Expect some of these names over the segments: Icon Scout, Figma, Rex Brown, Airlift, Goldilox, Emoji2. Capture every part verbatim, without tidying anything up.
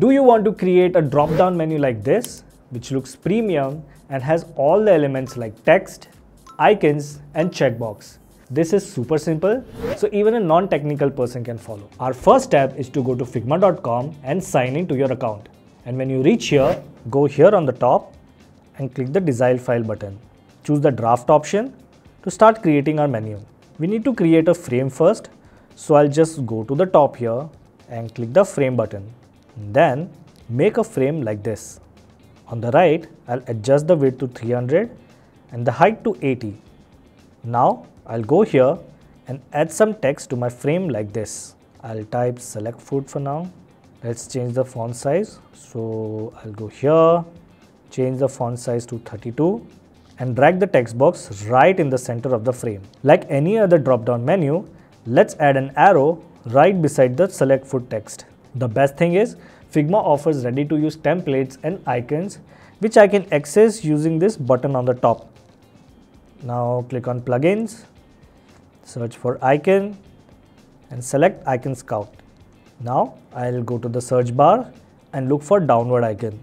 Do you want to create a drop-down menu like this, which looks premium and has all the elements like text, icons and checkbox? This is super simple, so even a non-technical person can follow. Our first step is to go to figma dot com and sign in to your account. And when you reach here, go here on the top and click the design file button. Choose the draft option to start creating our menu. We need to create a frame first, so I'll just go to the top here and click the frame button. Then make a frame like this. On the right, I'll adjust the width to three hundred and the height to eighty. Now I'll go here and add some text to my frame like this. I'll type select food for now. Let's change the font size. So I'll go here, change the font size to thirty-two and drag the text box right in the center of the frame. Like any other drop-down menu, let's add an arrow right beside the select food text. The best thing is Figma offers ready-to-use templates and icons which I can access using this button on the top. Now click on plugins, search for icon and select Icon Scout. Now I'll go to the search bar and look for downward icon.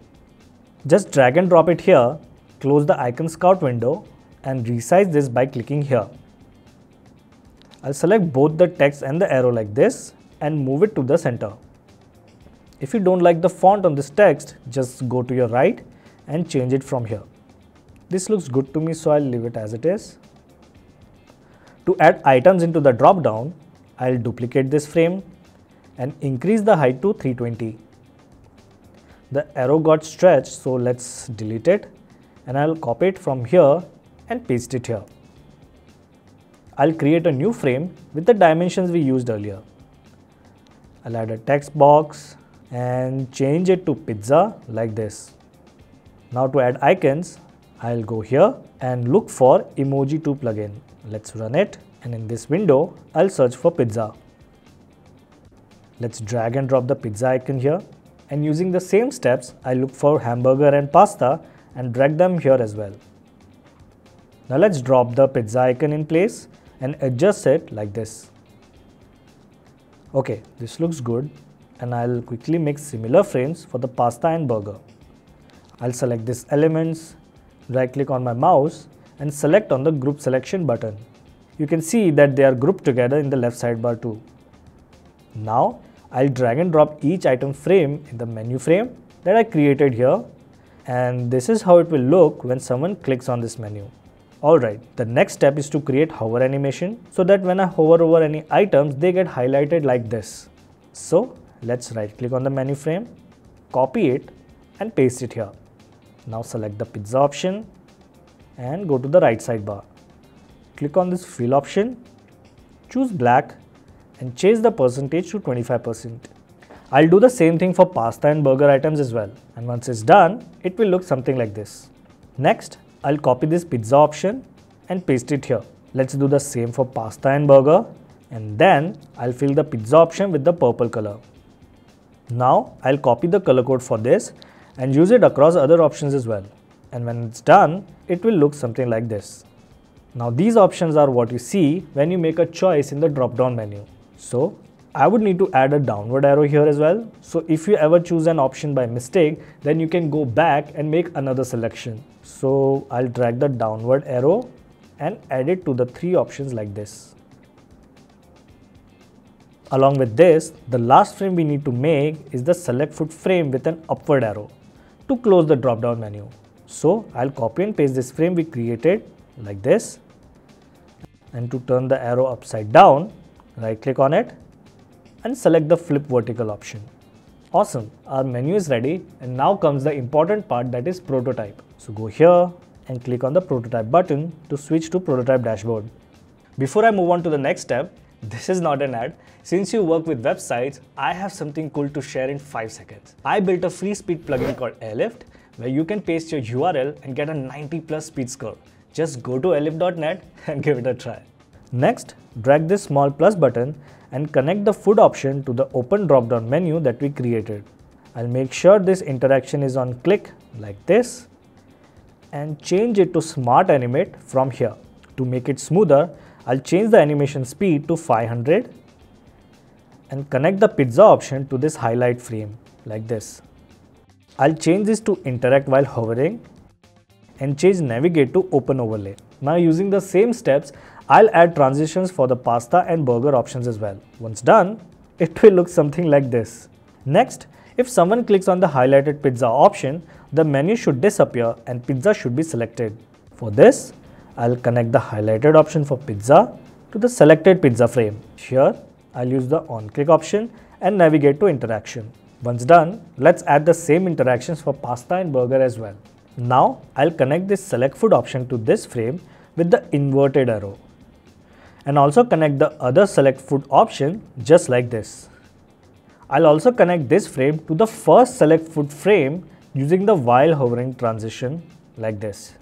Just drag and drop it here, close the Icon Scout window and resize this by clicking here. I'll select both the text and the arrow like this and move it to the center. If you don't like the font on this text, just go to your right and change it from here. This looks good to me, so I'll leave it as it is. To add items into the drop-down, I'll duplicate this frame and increase the height to three twenty. The arrow got stretched, so let's delete it and I'll copy it from here and paste it here. I'll create a new frame with the dimensions we used earlier. I'll add a text box and change it to pizza like this. Now to add icons, I'll go here and look for Emoji two plugin. Let's run it, and in this window, I'll search for pizza. Let's drag and drop the pizza icon here, and using the same steps, I look for hamburger and pasta and drag them here as well. Now let's drop the pizza icon in place and adjust it like this. Okay, this looks good, and I'll quickly make similar frames for the pasta and burger. I'll select these elements, right click on my mouse and select on the group selection button. You can see that they are grouped together in the left sidebar too. Now I'll drag and drop each item frame in the menu frame that I created here, and this is how it will look when someone clicks on this menu. Alright, the next step is to create hover animation so that when I hover over any items they get highlighted like this. So let's right click on the menu frame, copy it and paste it here. Now select the pizza option and go to the right sidebar. Click on this fill option, choose black and change the percentage to twenty-five percent. I'll do the same thing for pasta and burger items as well, and once it's done, it will look something like this. Next, I'll copy this pizza option and paste it here. Let's do the same for pasta and burger, and then I'll fill the pizza option with the purple color. Now I'll copy the color code for this and use it across other options as well, and when it's done it will look something like this. Now these options are what you see when you make a choice in the drop down menu. So I would need to add a downward arrow here as well, so if you ever choose an option by mistake then you can go back and make another selection. So I'll drag the downward arrow and add it to the three options like this. Along with this, the last frame we need to make is the select food frame with an upward arrow to close the drop down menu. So I'll copy and paste this frame we created like this, and to turn the arrow upside down, right click on it and select the flip vertical option. Awesome, our menu is ready, and now comes the important part, that is prototype. So go here and click on the prototype button to switch to prototype dashboard. Before I move on to the next step, this is not an ad. Since you work with websites, I have something cool to share in five seconds. I built a free speed plugin called Airlift where you can paste your U R L and get a ninety plus speed score. Just go to airlift dot net and give it a try. Next, drag this small plus button and connect the food option to the open drop-down menu that we created. I'll make sure this interaction is on click like this and change it to smart animate from here. To make it smoother, I'll change the animation speed to five hundred and connect the pizza option to this highlight frame. like this. I'll change this to interact while hovering and change navigate to open overlay. Now using the same steps, I'll add transitions for the pasta and burger options as well. Once done, it will look something like this. Next, if someone clicks on the highlighted pizza option, the menu should disappear and pizza should be selected. For this, I'll connect the highlighted option for pizza to the selected pizza frame. Here, I'll use the on-click option and navigate to interaction. Once done, let's add the same interactions for pasta and burger as well. Now, I'll connect this select food option to this frame with the inverted arrow, and also connect the other select food option just like this. I'll also connect this frame to the first select food frame using the while hovering transition like this.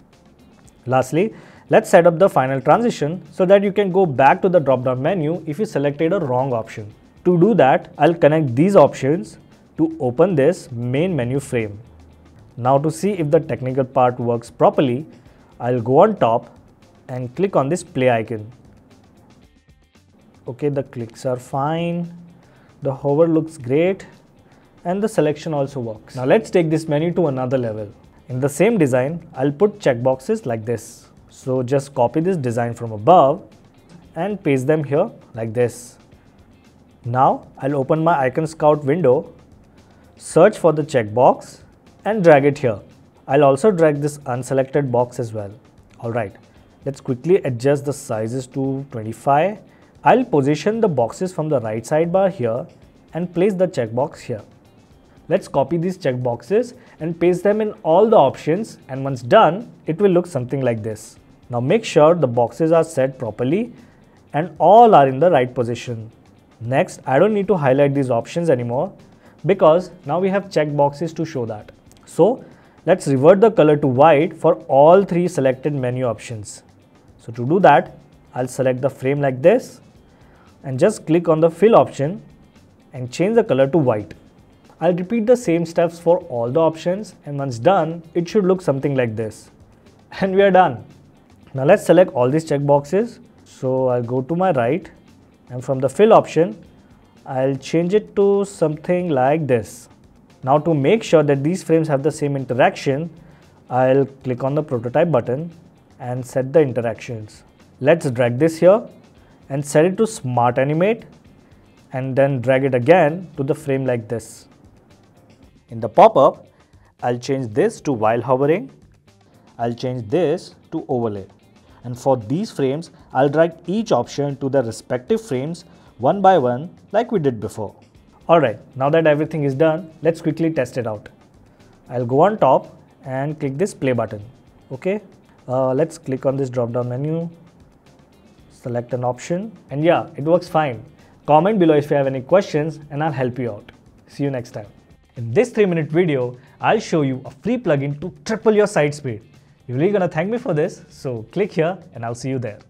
Lastly, let's set up the final transition so that you can go back to the drop-down menu if you selected a wrong option. To do that, I'll connect these options to open this main menu frame. Now to see if the technical part works properly, I'll go on top and click on this play icon. Okay, the clicks are fine, the hover looks great, and the selection also works. Now let's take this menu to another level. In the same design, I'll put checkboxes like this. So just copy this design from above and paste them here like this. Now I'll open my Icon Scout window, search for the checkbox and drag it here. I'll also drag this unselected box as well. Alright, let's quickly adjust the sizes to twenty-five. I'll position the boxes from the right sidebar here and place the checkbox here. Let's copy these checkboxes and paste them in all the options, and once done, it will look something like this. Now make sure the boxes are set properly and all are in the right position. Next, I don't need to highlight these options anymore because now we have checkboxes to show that. So let's revert the color to white for all three selected menu options. So to do that, I'll select the frame like this and just click on the fill option and change the color to white. I'll repeat the same steps for all the options, and once done, it should look something like this. And we are done. Now let's select all these checkboxes. So I'll go to my right and from the fill option, I'll change it to something like this. Now to make sure that these frames have the same interaction, I'll click on the prototype button and set the interactions. Let's drag this here and set it to Smart Animate and then drag it again to the frame like this. In the pop-up, I'll change this to while hovering. I'll change this to overlay. And for these frames, I'll drag each option to their respective frames one by one like we did before. Alright, now that everything is done, let's quickly test it out. I'll go on top and click this play button. Okay, uh, let's click on this drop-down menu, select an option, and yeah, it works fine. Comment below if you have any questions and I'll help you out. See you next time. In this three minute video, I'll show you a free plugin to triple your site speed. You're really gonna thank me for this, so click here and I'll see you there.